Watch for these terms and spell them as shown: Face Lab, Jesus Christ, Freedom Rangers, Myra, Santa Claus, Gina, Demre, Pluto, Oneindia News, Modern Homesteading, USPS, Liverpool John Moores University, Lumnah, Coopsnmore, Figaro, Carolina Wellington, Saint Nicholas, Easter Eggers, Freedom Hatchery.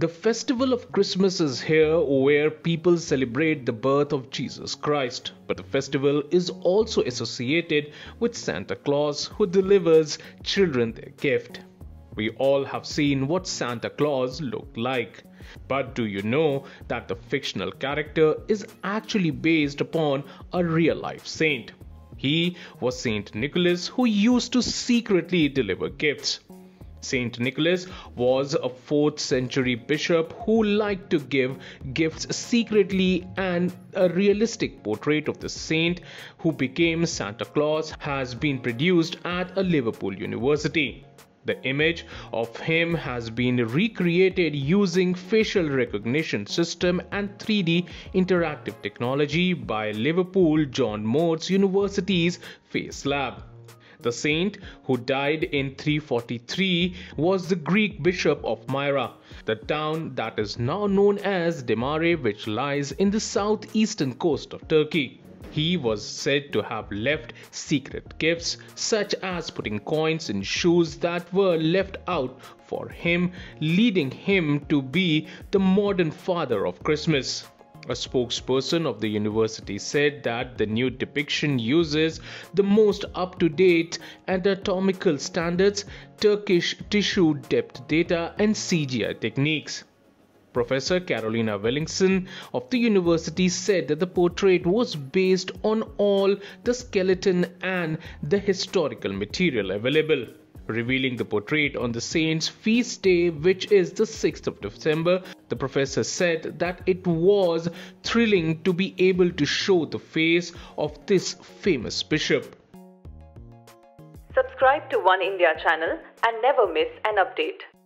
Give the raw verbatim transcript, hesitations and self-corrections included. The festival of Christmas is here where people celebrate the birth of Jesus Christ, but the festival is also associated with Santa Claus, who delivers children their gift. We all have seen what Santa Claus looked like. But do you know that the fictional character is actually based upon a real-life saint? He was Saint Nicholas, who used to secretly deliver gifts. Saint Nicholas was a fourth century bishop who liked to give gifts secretly, and a realistic portrait of the saint who became Santa Claus has been produced at a Liverpool university. The image of him has been recreated using facial recognition system and three D interactive technology by Liverpool John Moores University's Face Lab. The saint, who died in three forty-three, was the Greek bishop of Myra, the town that is now known as Demre, which lies in the southeastern coast of Turkey. He was said to have left secret gifts, such as putting coins in shoes that were left out for him, leading him to be the modern father of Christmas. A spokesperson of the university said that the new depiction uses the most up-to-date anatomical standards, Turkish tissue depth data and C G I techniques. Professor Carolina Wellington of the university said that the portrait was based on all the skeleton and the historical material available. Revealing the portrait on the saint's feast day, which is the sixth of December, the professor said that it was thrilling to be able to show the face of this famous bishop. Subscribe to One India channel and never miss an update.